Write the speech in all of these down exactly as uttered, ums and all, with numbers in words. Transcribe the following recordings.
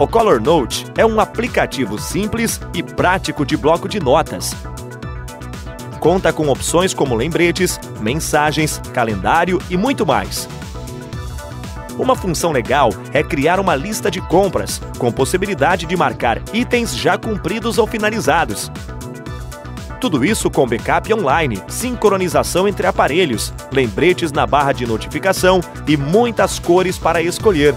O Color Note é um aplicativo simples e prático de bloco de notas. Conta com opções como lembretes, mensagens, calendário e muito mais. Uma função legal é criar uma lista de compras, com possibilidade de marcar itens já cumpridos ou finalizados. Tudo isso com backup online, sincronização entre aparelhos, lembretes na barra de notificação e muitas cores para escolher.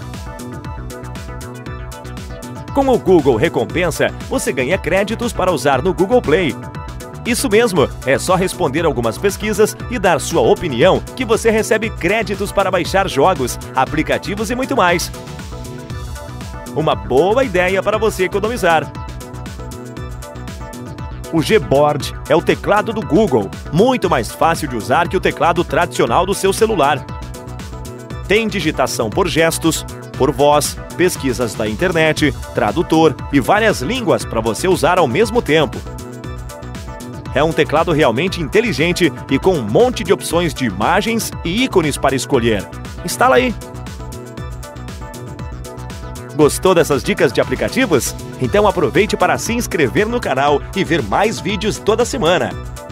Com o Google Recompensa, você ganha créditos para usar no Google Play. Isso mesmo, é só responder algumas pesquisas e dar sua opinião que você recebe créditos para baixar jogos, aplicativos e muito mais. Uma boa ideia para você economizar. O Gboard é o teclado do Google, muito mais fácil de usar que o teclado tradicional do seu celular. Tem digitação por gestos, por voz, pesquisas da internet, tradutor e várias línguas para você usar ao mesmo tempo. É um teclado realmente inteligente e com um monte de opções de imagens e ícones para escolher. Instala aí! Gostou dessas dicas de aplicativos? Então aproveite para se inscrever no canal e ver mais vídeos toda semana.